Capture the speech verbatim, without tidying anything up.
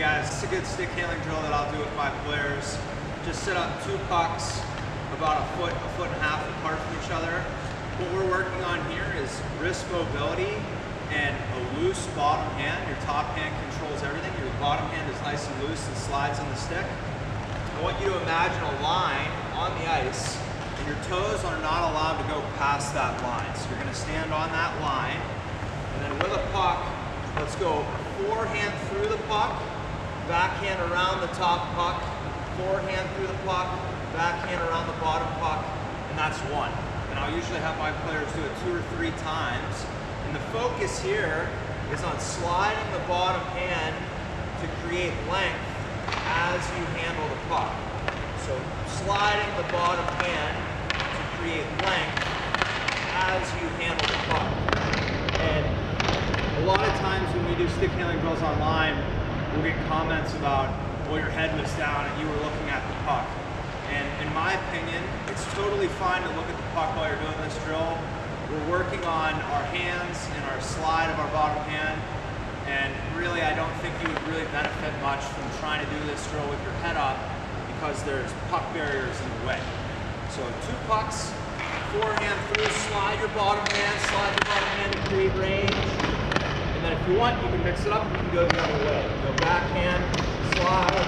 guys, it's a good stick handling drill that I'll do with my players. Just set up two pucks about a foot, a foot and a half apart from each other. What we're working on here is wrist mobility and a loose bottom hand. Your top hand controls everything. Your bottom hand is nice and loose and slides on the stick. I want you to imagine a line on the ice, and your toes are not allowed to go past that line. So you're gonna stand on that line, and then with a puck, let's go forehand through the puck, backhand around the top puck, forehand through the puck, backhand around the bottom puck, and that's one. And I'll usually have my players do it two or three times. And the focus here is on sliding the bottom hand to create length as you handle the puck. So sliding the bottom hand to create length as you handle the puck. And a lot of times when we do stick handling drills online, we'll get comments about, well, your head was down and you were looking at the puck. And in my opinion, it's totally fine to look at the puck while you're doing this drill. We're working on our hands and our slide of our bottom hand. And really, I don't think you would really benefit much from trying to do this drill with your head up, because there's puck barriers in the way. So two pucks, forehand through, slide your bottom hand, slide your bottom hand to create range. And then if you want, you can mix it up, you can go the other way. Go backhand, slide,